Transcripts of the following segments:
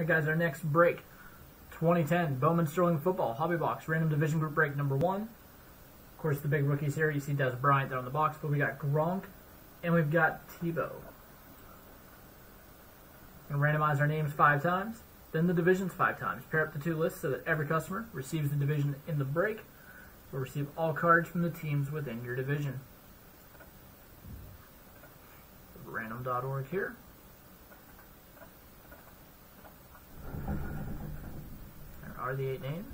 All right, guys, our next break, 2010 Bowman Sterling Football Hobby Box, Random Division Group Break number 1. Of course, the big rookies here. You see Dez Bryant there on the box, but we got Gronk, and we've got Tebow. And randomize our names 5 times, then the divisions 5 times. Pair up the 2 lists so that every customer receives the division in the break. You'll receive all cards from the teams within your division. Random.org here. Are the 8 names.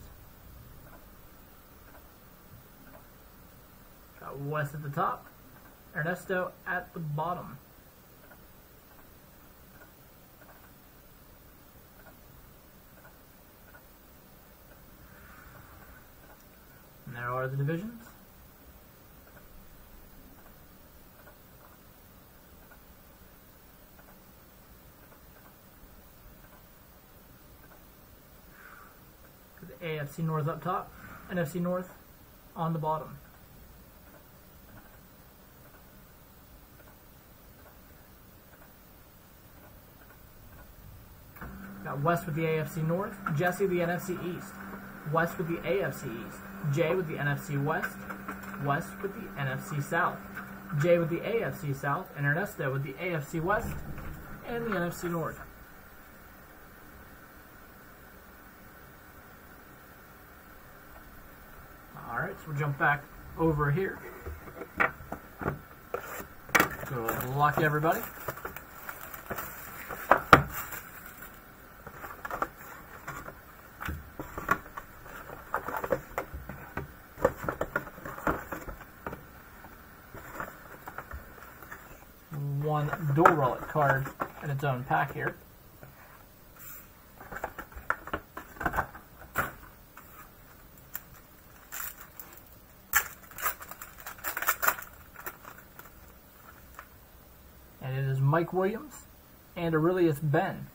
Got Wes at the top, Ernesto at the bottom. And there are the divisions. AFC North up top, NFC North on the bottom. Got West with the AFC North, Jesse with the NFC East, West with the AFC East, Jay with the NFC West, West with the NFC South, Jay with the AFC South, and Ernesto with the AFC West and the NFC North. Alright, so we'll jump back over here. Good luck, everybody. One dual relic card in its own pack here. Mike Williams and Aurelius Ben.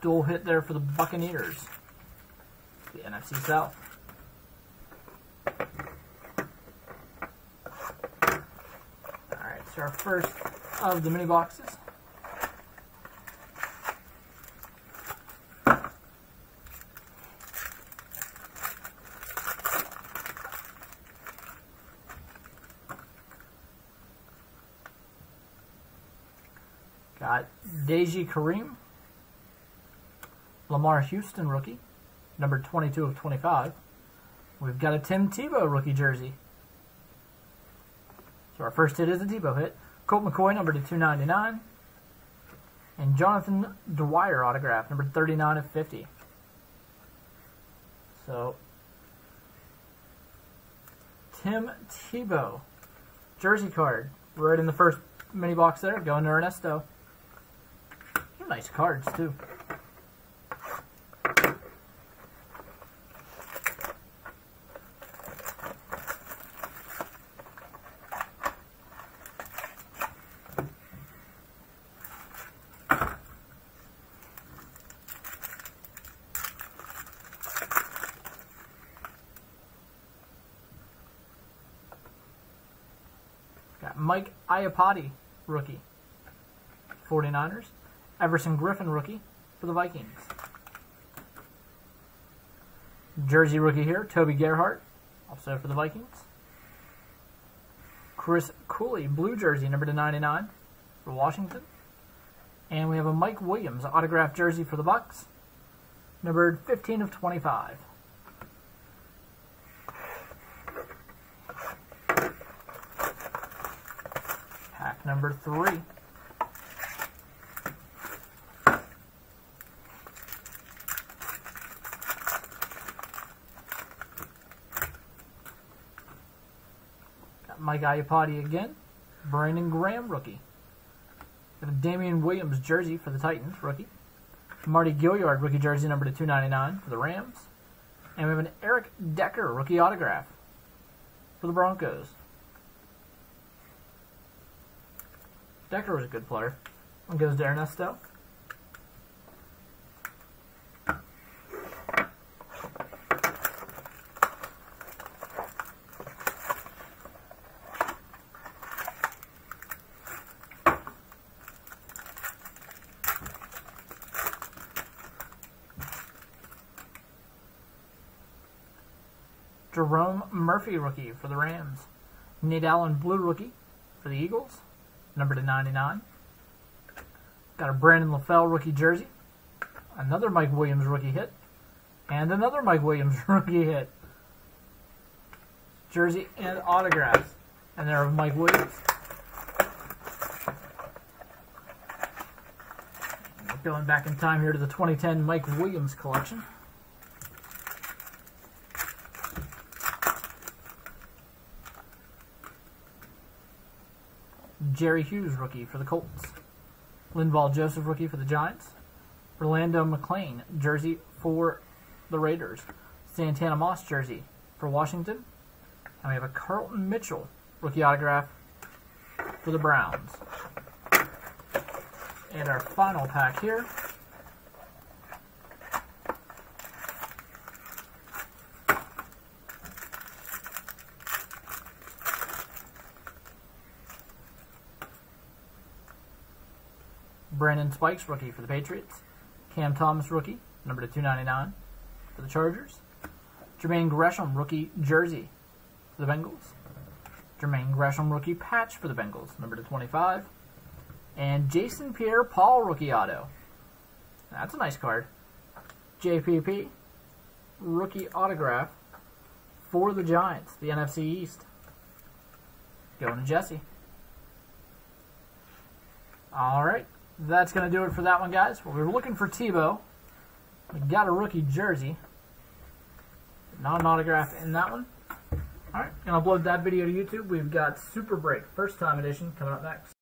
Dual hit there for the Buccaneers. The NFC South. Alright, so our first of the mini boxes. Got Deji Kareem, Lamar Houston rookie, number 22 of 25. We've got a Tim Tebow rookie jersey. So our first hit is a Tebow hit. Colt McCoy, number 299. And Jonathan Dwyer autograph, number 39 of 50. So Tim Tebow jersey card right in the first mini box there, going to Ernesto. Nice cards, too. Got Mike Iupati, rookie, 49ers. Everson Griffin rookie for the Vikings. Jersey rookie here, Toby Gerhardt, also for the Vikings. Chris Cooley, blue jersey, number 299 for Washington. And we have a Mike Williams autographed jersey for the Bucks, numbered 15 of 25. Pack number 3. Mike Iupati again, Brandon Graham rookie. We have a Damian Williams jersey for the Titans rookie, Marty Gilliard rookie jersey number 299 for the Rams, and we have an Eric Decker rookie autograph for the Broncos. Decker was a good player. One goes to Ernesto. Jerome Murphy, rookie for the Rams. Nate Allen, blue rookie for the Eagles, number /99. Got a Brandon LaFell rookie jersey. Another Mike Williams rookie hit. And another Mike Williams rookie hit. Jersey and autographs. And they're of Mike Williams. We're going back in time here to the 2010 Mike Williams collection. Jerry Hughes, rookie for the Colts. Linval Joseph, rookie for the Giants. Orlando McLean, jersey for the Raiders. Santana Moss, jersey for Washington. And we have a Carlton Mitchell, rookie autograph for the Browns. And our final pack here. Brandon Spikes, rookie for the Patriots. Cam Thomas, rookie, number /299 for the Chargers. Jermaine Gresham, rookie jersey for the Bengals. Jermaine Gresham, rookie patch for the Bengals, number /25. And Jason Pierre-Paul, rookie auto. That's a nice card. JPP, rookie autograph for the Giants, the NFC East. Going to Jesse. All right. That's going to do it for that one, guys. Well, we were looking for Tebow. We got a rookie jersey. Not an autograph in that one. All right, going to upload that video to YouTube. We've got Super Break, first time edition, coming up next.